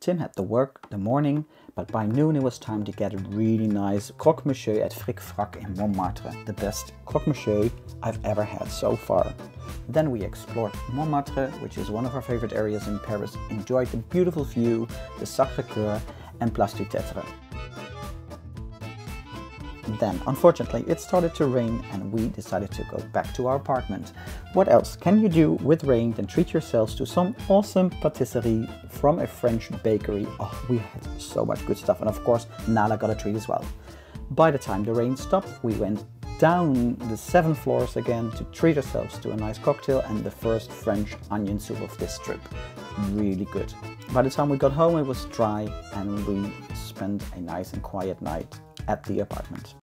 Tim had to work the morning, but by noon it was time to get a really nice croque-monsieur at Fric-Frac in Montmartre. The best croque-monsieur I've ever had so far. Then we explored Montmartre, which is one of our favorite areas in Paris, enjoyed the beautiful view, the Sacré-Cœur and Place du Tertre. Then, unfortunately, it started to rain and we decided to go back to our apartment. What else can you do with rain than treat yourselves to some awesome patisserie from a French bakery? Oh, we had so much good stuff, and of course Nala got a treat as well. By the time the rain stopped, we went down the 7 floors again to treat ourselves to a nice cocktail and the first French onion soup of this trip. Really good. By the time we got home, it was dry and we spent a nice and quiet night at the apartment.